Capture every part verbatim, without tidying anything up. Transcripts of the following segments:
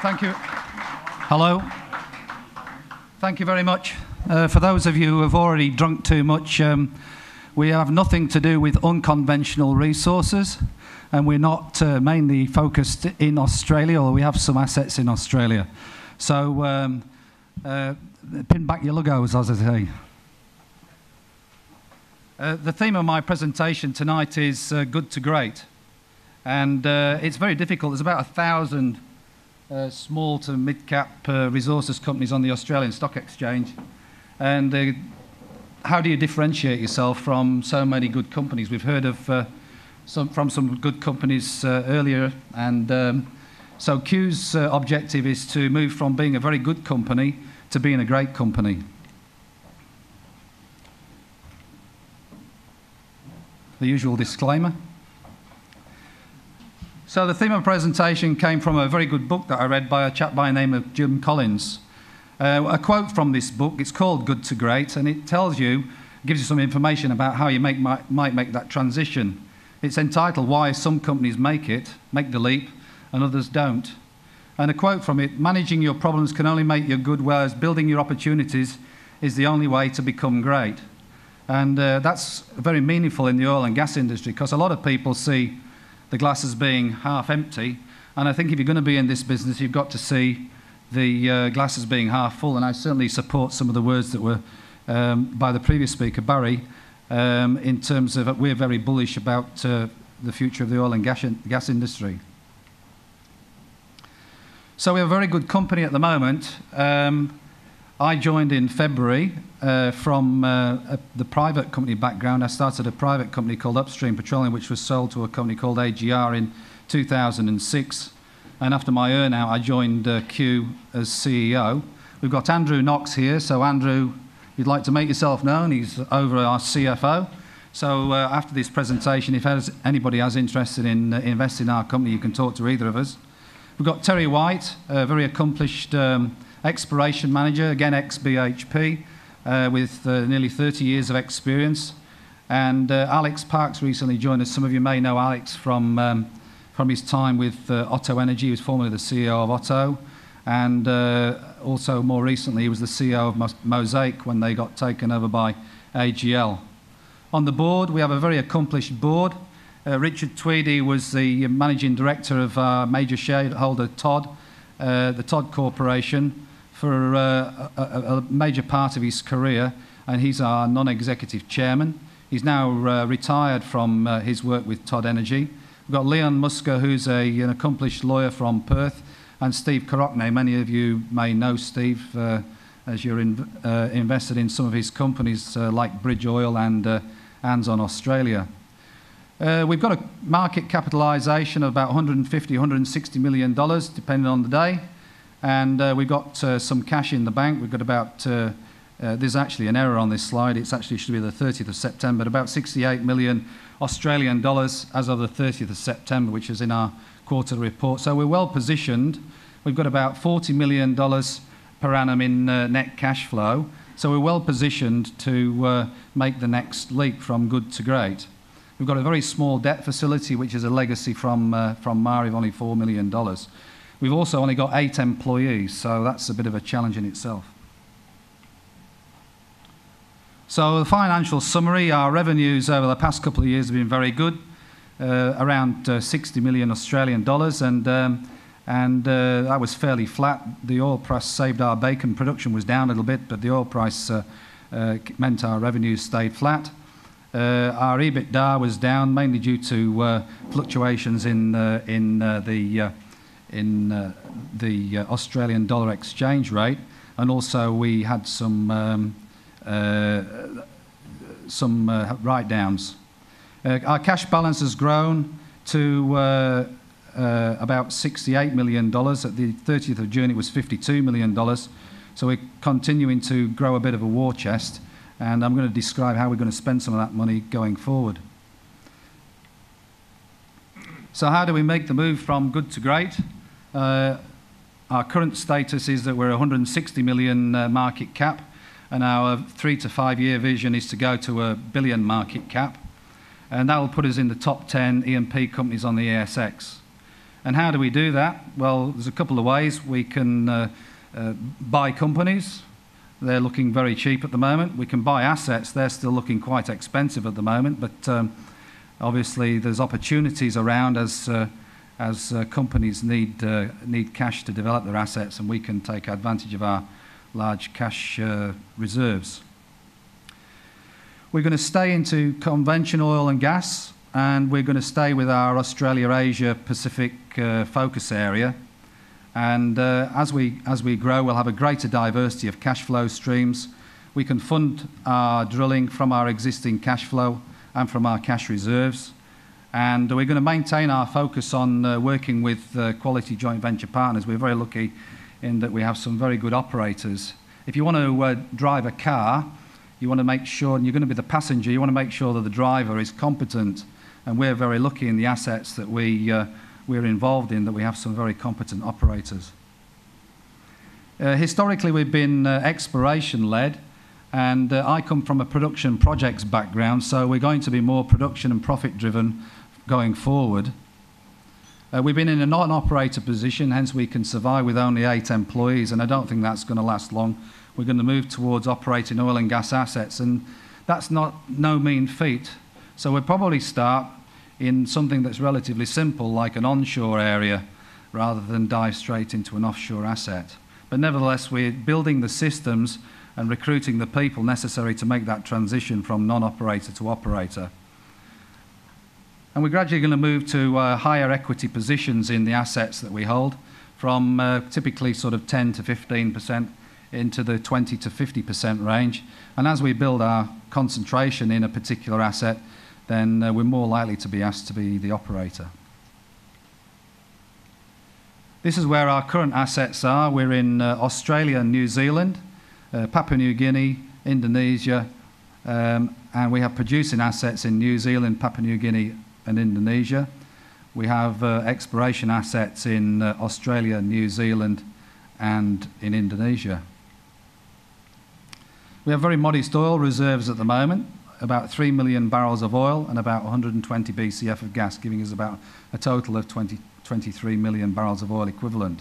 Thank you. Hello. Thank you very much. Uh, for those of you who have already drunk too much, um, we have nothing to do with unconventional resources, and we're not uh, mainly focused in Australia, or we have some assets in Australia. So um, uh, pin back your logos, as I say. Uh, the theme of my presentation tonight is uh, Good to Great, and uh, it's very difficult. There's about a thousand Uh, small to mid-cap uh, resources companies on the Australian Stock Exchange, and uh, how do you differentiate yourself from so many good companies? We've heard of uh, some, from some good companies uh, earlier, and um, so Cue's uh, objective is to move from being a very good company to being a great company. The usual disclaimer. So the theme of the presentation came from a very good book that I read by a chap by the name of Jim Collins. Uh, a quote from this book, it's called Good to Great, and it tells you, gives you some information about how you make, might, might make that transition. It's entitled, Why Some Companies Make It, Make the Leap, and Others Don't. And a quote from it, managing your problems can only make you good, whereas building your opportunities is the only way to become great. And uh, that's very meaningful in the oil and gas industry, because a lot of people see the glass as being half empty, and I think if you're going to be in this business, you've got to see the uh, glass as being half full, and I certainly support some of the words that were um, by the previous speaker, Barry, um, in terms of we're very bullish about uh, the future of the oil and gas, in gas industry. So we have a very good company at the moment. Um, I joined in February uh, from uh, a, the private company background. I started a private company called Upstream Petroleum, which was sold to a company called A G R in two thousand six. And after my earn-out, I joined uh, Cue as C E O. We've got Andrew Knox here. So Andrew, you'd like to make yourself known. He's over our C F O. So uh, after this presentation, if has, anybody has interested in uh, investing in our company, you can talk to either of us. We've got Terry White, a very accomplished um, exploration manager, again ex-B H P, uh, with uh, nearly thirty years of experience. And uh, Alex Parks recently joined us. Some of you may know Alex from, um, from his time with uh, Otto Energy. He was formerly the C E O of Otto. And uh, also more recently, he was the C E O of Mos Mosaic when they got taken over by A G L. On the board, we have a very accomplished board. Uh, Richard Tweedy was the managing director of our major shareholder, Todd, uh, the Todd Corporation, for uh, a, a major part of his career, and he's our non-executive chairman. He's now uh, retired from uh, his work with Todd Energy. We've got Leon Musker, who's a, an accomplished lawyer from Perth, and Steve Karrockne. Many of you may know Steve, uh, as you're in, uh, invested in some of his companies uh, like Bridge Oil and uh, Anzon Australia. Uh, we've got a market capitalisation of about one hundred fifty, one hundred sixty million dollars, depending on the day. And uh, we've got uh, some cash in the bank. We've got about, uh, uh, there's actually an error on this slide. It's actually should be the thirtieth of September, about sixty-eight million Australian dollars as of the thirtieth of September, which is in our quarterly report. So we're well positioned. We've got about forty million dollars per annum in uh, net cash flow. So we're well positioned to uh, make the next leap from good to great. We've got a very small debt facility, which is a legacy from, uh, from Maari of only four million dollars. We've also only got eight employees, so that's a bit of a challenge in itself. So the financial summary, our revenues over the past couple of years have been very good, uh, around uh, sixty million Australian dollars, and, um, and uh, that was fairly flat. The oil price saved our bacon. Production was down a little bit, but the oil price uh, uh, meant our revenues stayed flat. Uh, our EBITDA was down, mainly due to uh, fluctuations in, uh, in uh, the... Uh, in uh, the uh, Australian dollar exchange rate, and also we had some um, uh, some uh, write-downs. Uh, our cash balance has grown to uh, uh, about sixty-eight million dollars. At the thirtieth of June, it was fifty-two million dollars. So we're continuing to grow a bit of a war chest, and I'm going to describe how we're going to spend some of that money going forward. So how do we make the move from good to great? Uh, our current status is that we're one hundred sixty million uh, market cap, and our three to five year vision is to go to a billion market cap, and that will put us in the top ten E and P companies on the A S X. And how do we do that? Well, there's a couple of ways. We can uh, uh, buy companies. They're looking very cheap at the moment. We can buy assets. They're still looking quite expensive at the moment. But um, obviously, there's opportunities around as uh, as uh, companies need uh, need cash to develop their assets, and we can take advantage of our large cash uh, reserves. We're going to stay into conventional oil and gas, and we're going to stay with our Australia, Asia, Pacific uh, focus area. And uh, as we as we grow, we'll have a greater diversity of cash flow streams. We can fund our drilling from our existing cash flow and from our cash reserves. And we're going to maintain our focus on uh, working with uh, quality joint venture partners. We're very lucky in that we have some very good operators. If you want to uh, drive a car, you want to make sure, and you're going to be the passenger, you want to make sure that the driver is competent. And we're very lucky in the assets that we, uh, we're involved in, that we have some very competent operators. Uh, historically, we've been uh, exploration-led, and uh, I come from a production projects background, so we're going to be more production and profit-driven going forward. Uh, we've been in a non-operator position, hence we can survive with only eight employees, and I don't think that's going to last long. We're going to move towards operating oil and gas assets, and that's not no mean feat. So we'll probably start in something that's relatively simple, like an onshore area, rather than dive straight into an offshore asset. But nevertheless, we're building the systems and recruiting the people necessary to make that transition from non-operator to operator. And we're gradually going to move to uh, higher equity positions in the assets that we hold, from uh, typically sort of ten to fifteen percent into the twenty to fifty percent range. And as we build our concentration in a particular asset, then uh, we're more likely to be asked to be the operator. This is where our current assets are. We're in uh, Australia and New Zealand, uh, Papua New Guinea, Indonesia, um, and we have producing assets in New Zealand, Papua New Guinea, and Indonesia. We have uh, exploration assets in uh, Australia, New Zealand, and in Indonesia. We have very modest oil reserves at the moment, about three million barrels of oil and about one hundred twenty B C F of gas, giving us about a total of twenty, twenty-three million barrels of oil equivalent.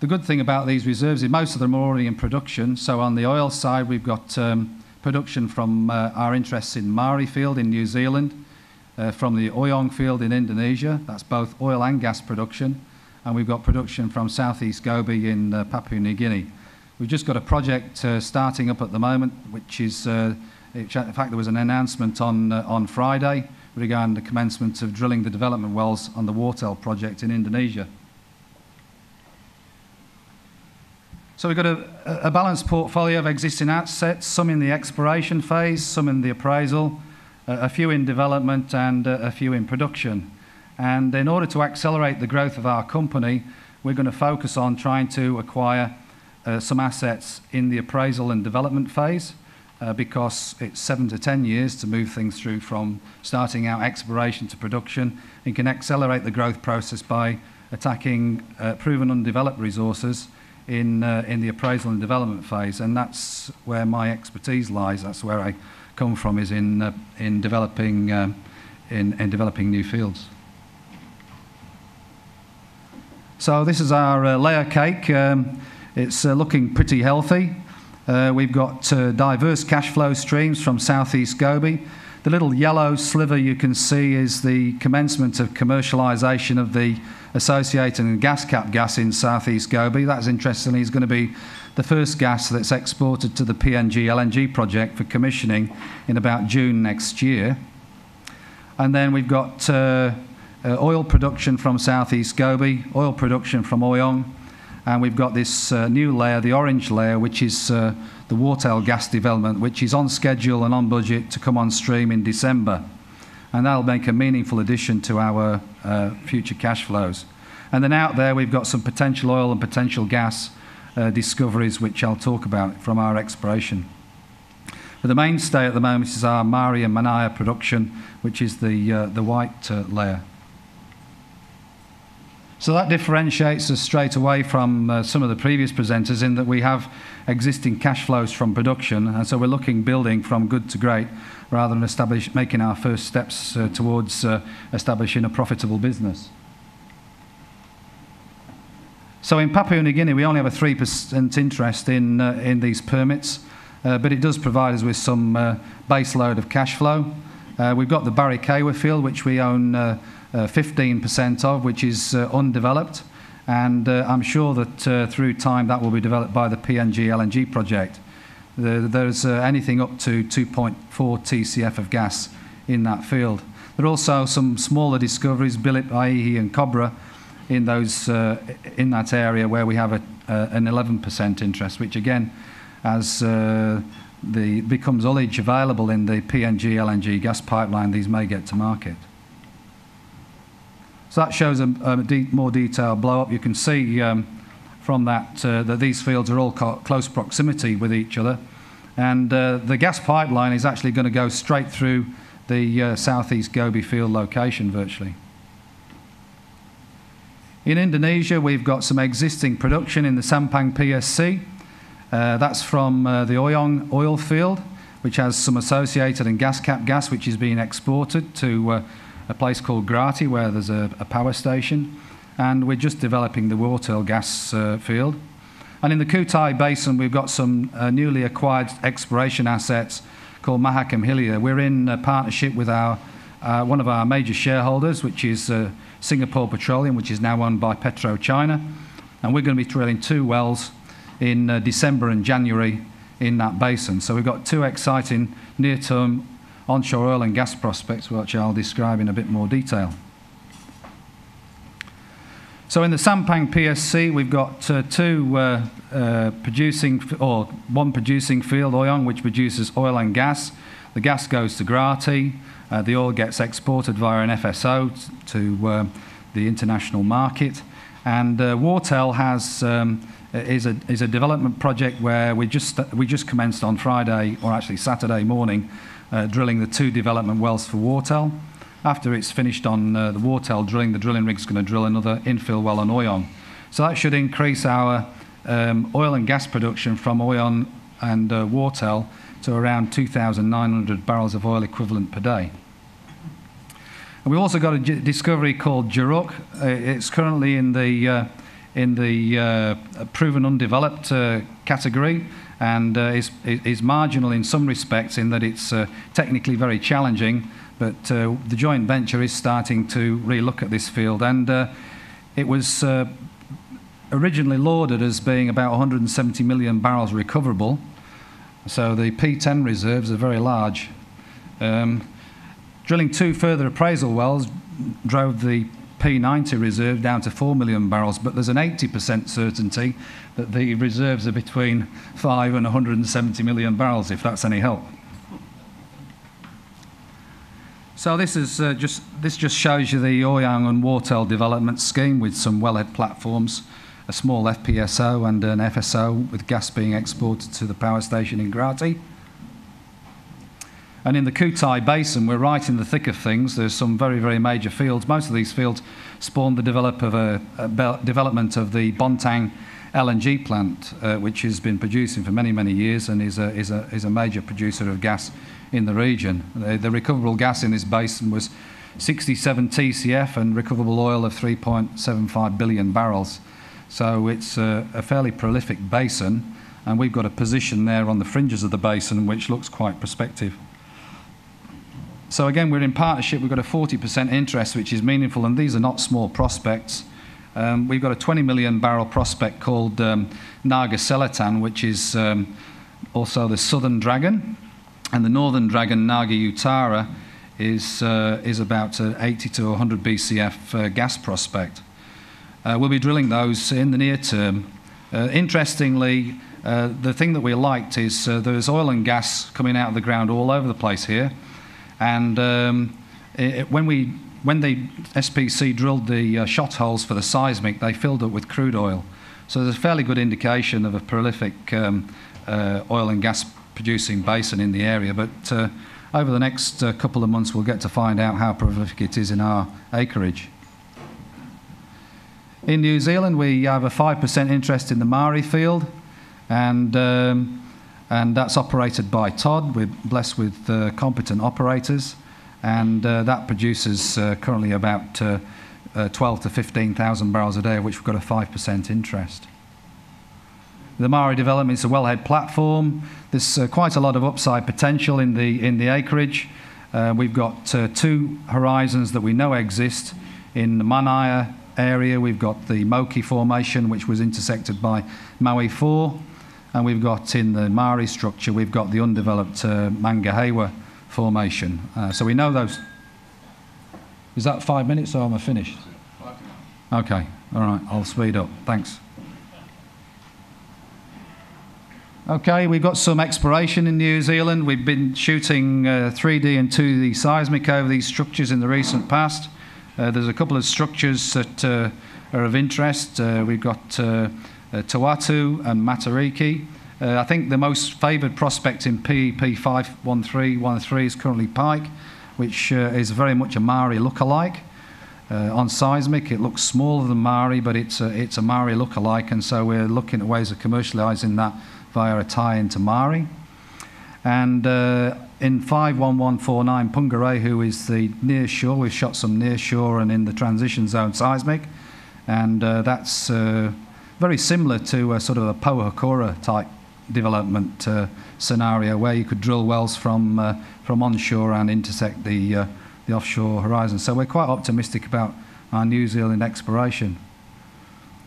The good thing about these reserves is most of them are already in production. So on the oil side, we've got um, production from uh, our interests in Maari field in New Zealand, uh, from the Oyong field in Indonesia. That's both oil and gas production. And we've got production from Southeast Gobi in uh, Papua New Guinea. We've just got a project uh, starting up at the moment, which is, uh, in fact, there was an announcement on, uh, on Friday regarding the commencement of drilling the development wells on the Wortel project in Indonesia. So we've got a, a balanced portfolio of existing assets, some in the exploration phase, some in the appraisal, uh, a few in development, and uh, a few in production. And in order to accelerate the growth of our company, we're going to focus on trying to acquire Uh, some assets in the appraisal and development phase, uh, because it's seven to ten years to move things through from starting out exploration to production, and can accelerate the growth process by attacking uh, proven undeveloped resources in, uh, in the appraisal and development phase. And that's where my expertise lies. That's where I come from, is in, uh, in, developing, um, in, in developing new fields. So this is our uh, layer cake. Um, It's uh, looking pretty healthy. Uh, we've got uh, diverse cash flow streams from Southeast Gobi. The little yellow sliver you can see is the commencement of commercialization of the associated and gas cap gas in Southeast Gobi. That's interestingly is going to be the first gas that's exported to the P N G L N G project for commissioning in about June next year. And then we've got uh, uh, oil production from Southeast Gobi, oil production from Oyong. And we've got this uh, new layer, the orange layer, which is uh, the Wortel gas development, which is on schedule and on budget to come on stream in December. And that'll make a meaningful addition to our uh, future cash flows. And then out there, we've got some potential oil and potential gas uh, discoveries, which I'll talk about from our exploration. But the mainstay at the moment is our Maari and Manaia production, which is the, uh, the white uh, layer. So that differentiates us straight away from uh, some of the previous presenters, in that we have existing cash flows from production, and so we're looking building from good to great, rather than establish, making our first steps uh, towards uh, establishing a profitable business. So in Papua New Guinea, we only have a three percent interest in, uh, in these permits, uh, but it does provide us with some uh, base load of cash flow. Uh, we've got the Barikewa field, which we own fifteen percent uh, uh, of, which is uh, undeveloped, and uh, I'm sure that uh, through time that will be developed by the P N G L N G project. The, there's uh, anything up to two point four T C F of gas in that field. There are also some smaller discoveries, Bilip, Aihi and Cobra, in, those, uh, in that area where we have a, uh, an eleven percent interest, which again, as uh, the becomes ullage available in the P N G L N G gas pipeline, these may get to market. So that shows a, a de more detailed blow-up. You can see um, from that uh, that these fields are all co close proximity with each other, and uh, the gas pipeline is actually going to go straight through the uh, southeast Gobi field location virtually. In Indonesia, we've got some existing production in the Sampang P S C. Uh, that's from uh, the Oyong oil field, which has some associated and gas cap gas, which is being exported to uh, a place called Grati, where there's a, a power station. And we're just developing the Wortel gas uh, field. And in the Kutai Basin, we've got some uh, newly acquired exploration assets called Mahakam Hilir. We're in a partnership with our, uh, one of our major shareholders, which is uh, Singapore Petroleum, which is now owned by PetroChina. And we're going to be drilling two wells in uh, December and January in that basin. So we've got two exciting near-term onshore oil and gas prospects, which I'll describe in a bit more detail. So in the Sampang P S C, we've got uh, two uh, uh, producing, or one producing field, Oyong, which produces oil and gas. The gas goes to Grati. Uh, the oil gets exported via an F S O to uh, the international market. And uh, Wortel has, um, is, a, is a development project where we just, we just commenced on Friday, or actually Saturday morning, uh, drilling the two development wells for Wortel. After it's finished on uh, the Wortel drilling, the drilling rig's going to drill another infill well on Oyong. So that should increase our um, oil and gas production from Oyong and uh, Wortel to around two thousand nine hundred barrels of oil equivalent per day. And we've also got a discovery called Jeruk. Uh, it's currently in the, uh, in the uh, proven undeveloped uh, category, and uh, is, is marginal in some respects in that it's uh, technically very challenging, but uh, the joint venture is starting to relook at this field. And uh, it was uh, originally lauded as being about one hundred seventy million barrels recoverable. So the P ten reserves are very large. Um, drilling two further appraisal wells drove the P ninety reserve down to four million barrels, but there's an eighty percent certainty that the reserves are between five and one hundred seventy million barrels, if that's any help. So this, is, uh, just, this just shows you the Oyong and Wortel development scheme with some wellhead platforms, a small F P S O and an F S O with gas being exported to the power station in Grati. And in the Kutai Basin, we're right in the thick of things. There's some very, very major fields. Most of these fields spawned the develop of a, a development of the Bontang L N G plant, uh, which has been producing for many, many years and is a, is a, is a major producer of gas in the region. The, the recoverable gas in this basin was sixty-seven T C F and recoverable oil of three point seven five billion barrels. So it's a, a fairly prolific basin, and we've got a position there on the fringes of the basin which looks quite prospective. So again, we're in partnership. We've got a forty percent interest, which is meaningful, and these are not small prospects. Um, we've got a twenty million barrel prospect called um, Naga Selatan, which is um, also the Southern Dragon, and the Northern Dragon, Naga Utara, is, uh, is about an eighty to one hundred B C F uh, gas prospect. Uh, we'll be drilling those in the near term. Uh, interestingly, uh, the thing that we liked is uh, there's oil and gas coming out of the ground all over the place here. And um, it, when, we, when the S P C drilled the uh, shot holes for the seismic, they filled it with crude oil. So there's a fairly good indication of a prolific um, uh, oil and gas producing basin in the area. But uh, over the next uh, couple of months, we'll get to find out how prolific it is in our acreage. In New Zealand, we have a five percent interest in the Maori field, and, um, and that's operated by Todd. We're blessed with uh, competent operators, and uh, that produces uh, currently about uh, uh, twelve to fifteen thousand barrels a day, of which we've got a five percent interest. The Maari development is a wellhead platform. There's uh, quite a lot of upside potential in the, in the acreage. Uh, we've got uh, two horizons that we know exist. In the Manaya area, we've got the Moki formation, which was intersected by Maui four. And we've got in the Maari structure, we've got the undeveloped uh, Mangahewa formation. Uh, so we know those. Is that five minutes or am I finished? Okay, all right, I'll speed up. Thanks. Okay, we've got some exploration in New Zealand. We've been shooting uh, three D and two D seismic over these structures in the recent past. Uh, there's a couple of structures that uh, are of interest. Uh, we've got uh, uh, Tawatu and Matariki. Uh, I think the most favoured prospect in P E P five one three one three is currently Pike, which uh, is very much a Maori lookalike. Uh, on seismic, it looks smaller than Maori, but it's a, it's a Maori lookalike, and so we're looking at ways of commercialising that via a tie-in to Maori. And uh, in five one one four nine, Pungarehu is the near shore. We've shot some near shore and in the transition zone seismic. And uh, that's uh, very similar to a sort of a Pohokura type development uh, scenario where you could drill wells from, uh, from onshore and intersect the, uh, the offshore horizon. So we're quite optimistic about our New Zealand exploration.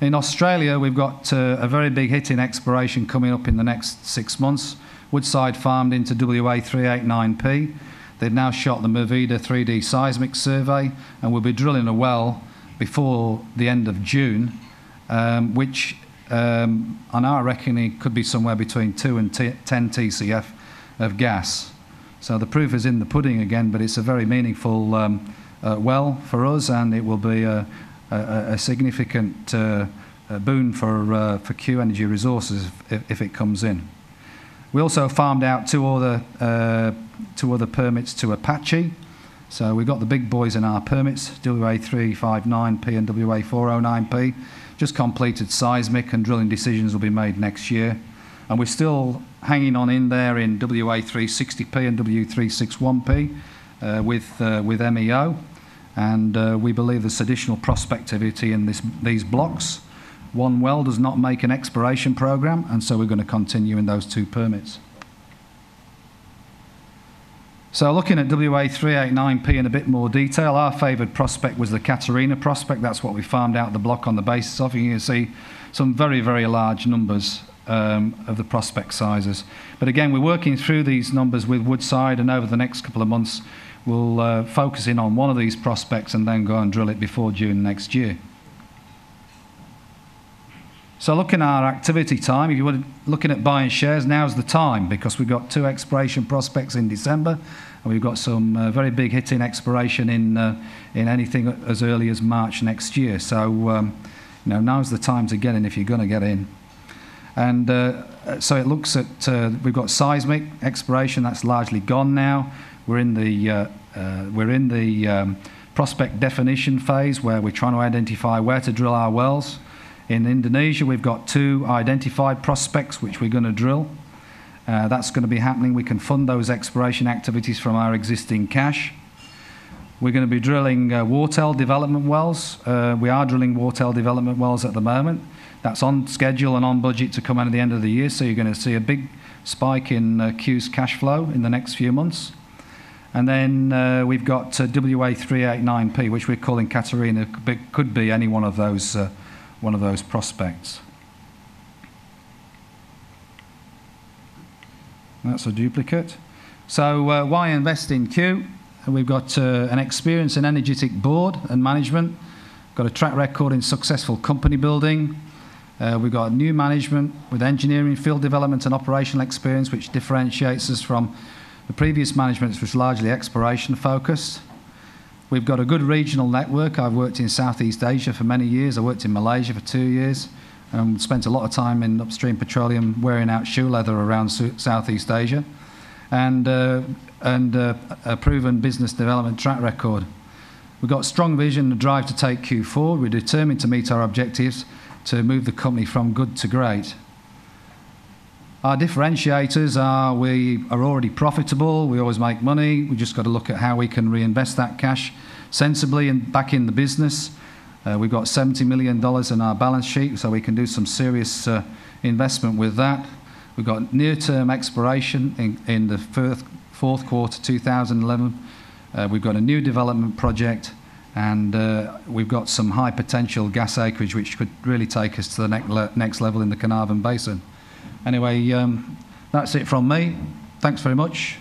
In Australia, we've got uh, a very big hit in exploration coming up in the next six months. Woodside farmed into W A three eight nine P. They've now shot the Mervida three D seismic survey, and we'll be drilling a well before the end of June, um, which, um, on our reckoning, could be somewhere between two and ten T C F of gas. So the proof is in the pudding again, but it's a very meaningful um, uh, well for us, and it will be a A, a significant uh, a boon for, uh, for Cue Energy Resources if, if it comes in. We also farmed out two other, uh, two other permits to Apache. So we've got the big boys in our permits, W A three five nine P and W A four oh nine P. Just completed seismic, and drilling decisions will be made next year. And we're still hanging on in there in W A three sixty P and W three sixty-one P uh, with, uh, with M E O. And uh, we believe there's additional prospectivity in this, these blocks. One well does not make an exploration program, and so we're going to continue in those two permits. So looking at W A three eight nine P in a bit more detail, our favoured prospect was the Katarina prospect. That's what we farmed out the block on the basis of. You can see some very, very large numbers um, of the prospect sizes. But again, we're working through these numbers with Woodside, and over the next couple of months, we'll uh, focus in on one of these prospects and then go and drill it before June next year. So looking at our activity time, if you were looking at buying shares, now's the time, because we've got two exploration prospects in December, and we've got some uh, very big hit in exploration in, uh, in anything as early as March next year. So um, you know, now's the time to get in if you're going to get in. And uh, so it looks at, uh, we've got seismic exploration, that's largely gone now. We're in the, uh, uh, we're in the um, prospect definition phase, where we're trying to identify where to drill our wells. In Indonesia, we've got two identified prospects which we're going to drill. Uh, that's going to be happening. We can fund those exploration activities from our existing cash. We're going to be drilling uh, Wortel development wells. Uh, we are drilling Wortel development wells at the moment. That's on schedule and on budget to come out at the end of the year, so you're going to see a big spike in uh, Cue's cash flow in the next few months. And then uh, we've got uh, W A three eight nine P, which we're calling Katarina, but could be any one of those, uh, one of those prospects. That's a duplicate. So uh, why invest in Cue? We've got uh, an experienced and energetic board and management. We've got a track record in successful company building. Uh, we've got new management with engineering, field development, and operational experience, which differentiates us from the previous management, was largely exploration focused. We've got a good regional network. I've worked in Southeast Asia for many years. I worked in Malaysia for two years and spent a lot of time in Upstream Petroleum wearing out shoe leather around Southeast Asia, and, uh, and uh, a proven business development track record. We've got strong vision and drive to take Cue forward. We're determined to meet our objectives to move the company from good to great. Our differentiators are we are already profitable, we always make money, we just got to look at how we can reinvest that cash sensibly and back in the business. Uh, we've got seventy million dollars in our balance sheet, so we can do some serious uh, investment with that. We've got near-term exploration in, in the first, fourth quarter two thousand eleven. Uh, we've got a new development project, and uh, we've got some high potential gas acreage which could really take us to the next, le next level in the Carnarvon Basin. Anyway, um, that's it from me. Thanks very much.